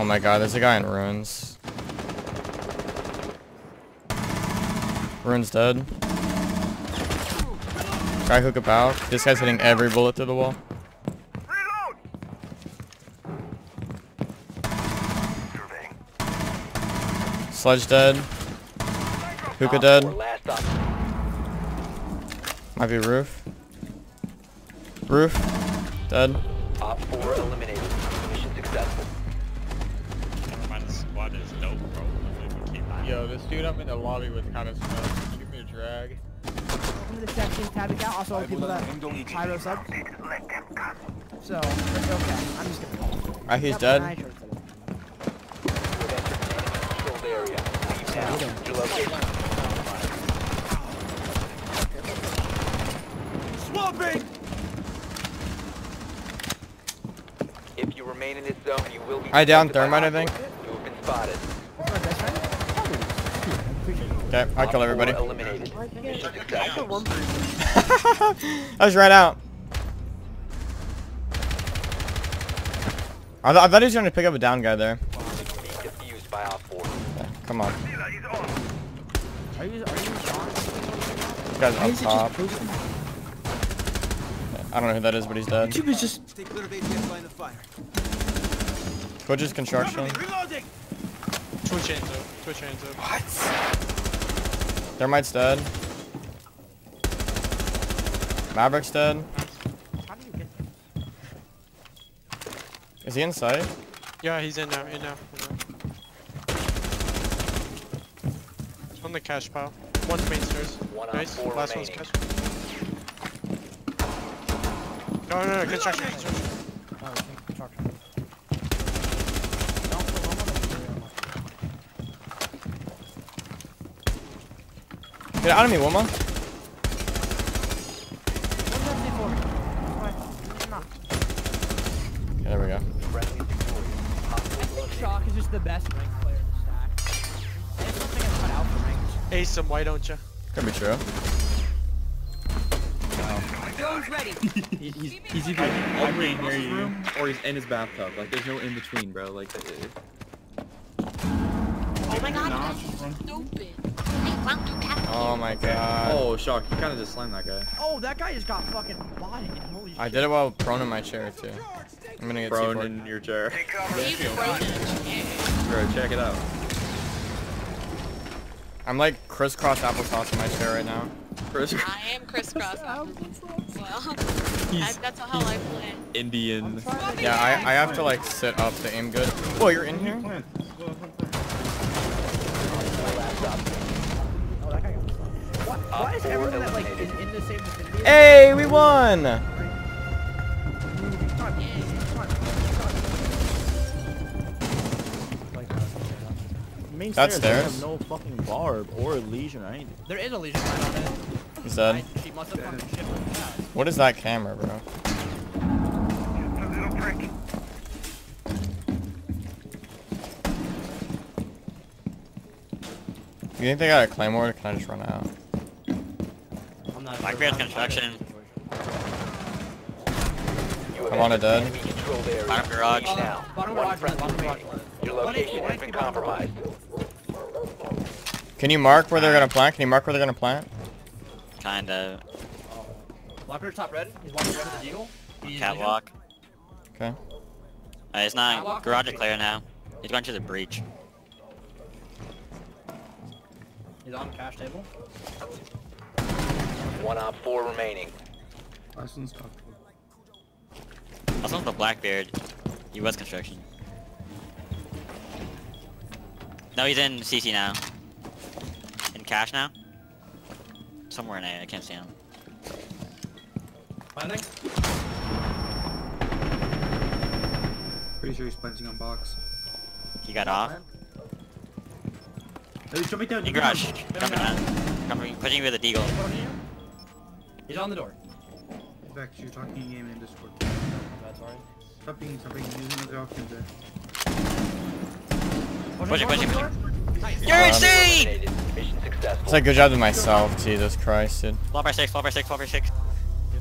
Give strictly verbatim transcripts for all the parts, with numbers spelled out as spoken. Oh my god, there's a guy in ruins. Ruins dead. Guy hook about. This guy's hitting every bullet through the wall. Sledge dead. Hookah dead. Might be roof. Roof. Dead. Op four eliminated. Mission successful. Squad is dope, bro. Yo, this dude up in the lobby was kind of slow. Give me a drag. Welcome to the section tab account. Also, all the people that pyro sub. So, okay. I'm just gonna. Alright, he's dead. Swapping! If you remain in this zone, you will be. I downed Thermite, I think. You have been spotted. Okay, I kill everybody. I just ran out. I, th I thought he was going to pick up a down guy there. Come on. Are you, are you this guy's up top. I don't know who that is, but he's dead. YouTube is just. Twitch's construction. Twitch hands up. Twitch hands up. What? Thermite's dead. Maverick's dead. How do you get this? Is he inside? Yeah, he's in now. In now. In now. On the cash pile. One's main stairs. One nice. On last remaining. One's cash. No, no, no. Construction. Construction. Oh, construction. Get out of me, Wilma. Yeah, there we go. I think Shawk is just the best ranked player in the stack. There's something I cut out for ranked. Ace him, why don't you? Could be true. No. Ready. he, he's he's either in his room or he's in his bathtub. Like there's no in between, bro. Like. It, it. Oh my god, so stupid. Oh my god. Oh, Shawk, you kind of just slammed that guy. Oh, that guy just got fucking bodied. Holy shit. I did it while prone in my chair too. I'm gonna get prone in your chair. Bro, check it out. I'm like crisscross applesauce in my chair right now. Chris I am crisscross applesauce. Well, I, that's how I play. Indian. Yeah, I, I have to like sit up to aim good. Whoa, you're in here? Why is everyone that like is in the same vicinity? Hey, we won! Main That's stairs. That's no fucking barb or lesion or anything. There is a lesion right on it. He's dead. I, she must have fucking shit with that. What is that camera, bro? A little prick. You think they got a Claymore or can I just run out? I'm not Blackbeard's construction. I'm on a dead. Bottom garage. Now. Bottom garage. Bottom garage. Your location has been compromised. Can you mark where they're gonna plant? Can you mark where they're gonna plant? Kinda. Blackbeard's top red. He's walking over to the Deagle. Catwalk. Okay. Uh, he's not garage or clear now. He's going to the breach. He's on the cash table. One op four remaining. Last one's top. Last one's the Blackbeard. He was construction. No, he's in C C now. In cash now? Somewhere in A, I can't see him. Planting? Pretty sure he's planting on box. He got off? No, he's jumping down. In garage. Jumping down. Coming, pushing you with a deagle. He's on the door. In fact, you're talking game in Discord. That's alright. Stop being, stop being, using the options there. Push it, push it, push it. Nice. You're insane! It's like good job to myself, Jesus Christ, dude. Flop by six, flop by six, flop by six.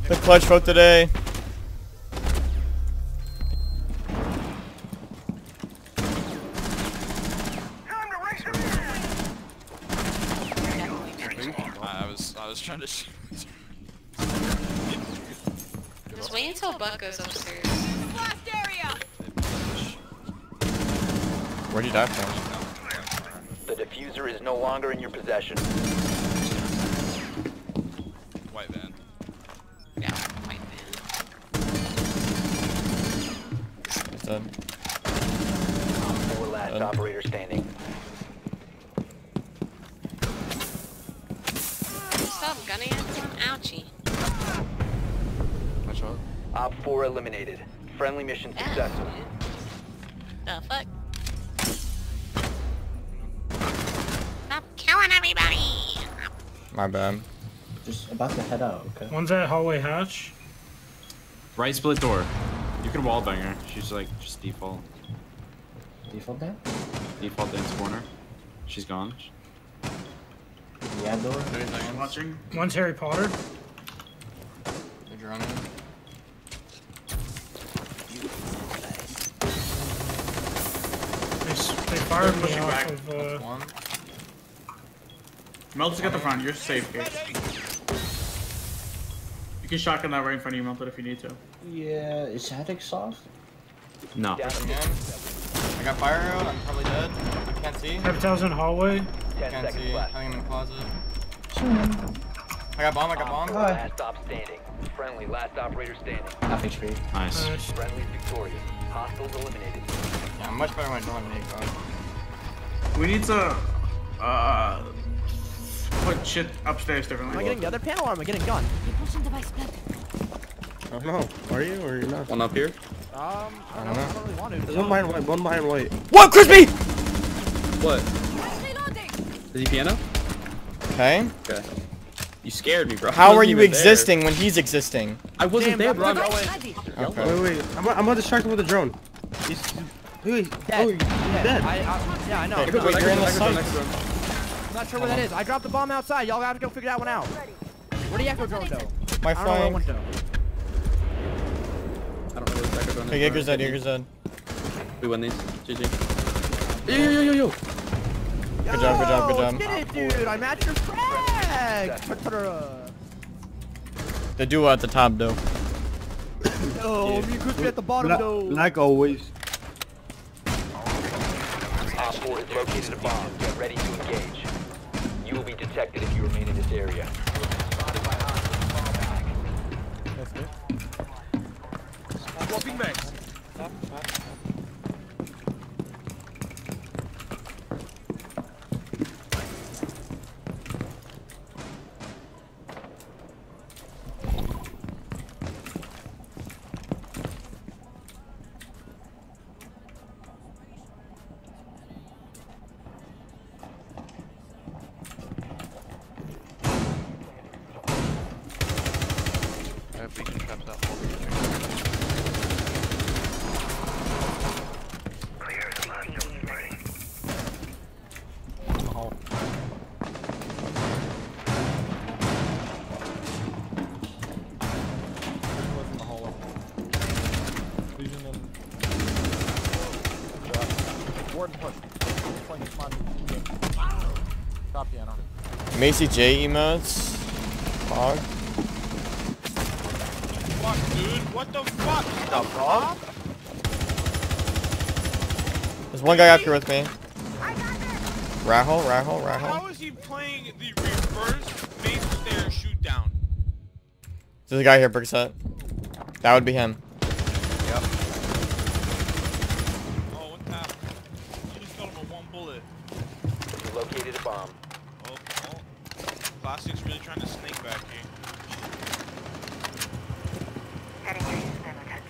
The clutch vote today. was trying to shoot. Just wait until Buck goes upstairs. Last area. Where'd you die from? The diffuser is no longer in your possession. White van. Yeah, white van. It's done. Four last done. Operator standing. Stop gunning at someone. Ouchie. Nice shot. Op four eliminated. Friendly mission yeah, successful. Dude. The fuck? Stop killing everybody! My bad. Just about to head out, okay? One's at hallway hatch. Right split door. You can wallbang her. She's like, just default. Default dance? Default dance corner. She's gone. Yeah, door. Nice. Watching. One's Harry Potter. They're drowning. They, they fired me pushing back. Of, uh... one. Melt's got the front. You're safe, Kate. You can shotgun that right in front of you, Melted, if you need to. Yeah, is Haddock soft? No. Down again. I got fire out. I'm probably dead. I can't see. Reptiles in the hallway. Ten can't seconds see. Left. Hanging in the closet. I got bomb, I got bomb. Hi. Last stop standing. Friendly, last operator standing. Half H P. Nice. nice. Friendly victorious. Hostiles eliminated. Yeah, I'm much better when I don't eliminate, bro. We need to, uh, put shit upstairs differently. Am I getting the other panel or am I getting gun? I don't know. Are you or you're not? One up here? Um, I don't, I don't know. know. I really want to. There's one behind white, one behind white. What, Crispy? What? Is he piano? Okay. Okay. You scared me, bro. How are you existing there. when he's existing? I wasn't Damn, there, bro. Okay. Wait, wait. I'm about, I'm about to distract him with a drone. He's... Wait. Dead. Oh, he's dead. dead. I, I, yeah, I know. Wait, wait, you're in the site. I'm not sure where that is. I dropped the bomb outside. Y'all gotta go figure that one out. Where the Echo drone go? My phone. I don't know where the Echo drone is. Hey, Echo's dead. Echo's dead. We win these. G G. Yo, yo, yo, yo, yo. Good job, good job, good job. Get it, dude! I matched your frag! They do at the top, though. Oh, you could be at the bottom, though. Like always. Op four has located a bomb. Get ready to engage. You will be detected if you remain in this area. That's good. Swapping back. Macie Jay emotes. Fog. Fuck, dude. What the fuck? The fuck? There's one guy up here with me. Rahul, Rahul, Rahul. How is he playing the reverse face stare shoot down? There's a guy here, Brickset. That would be him. Yep. Oh, what happened? You just got him with one bullet. You located a bomb. Plastic's really trying to sneak back here. Heading your use demo test.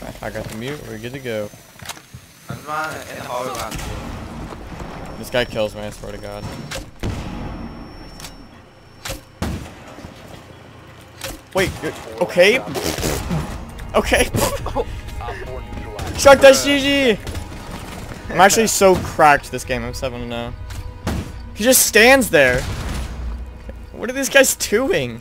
Okay, I got the mute. We're good to go. I'm not in the hallway. This guy kills me, I swear to God. Wait, you're, okay. Okay. Shawk, that's G G! I'm actually so cracked this game, I'm seven and oh. He just stands there! What are these guys doing?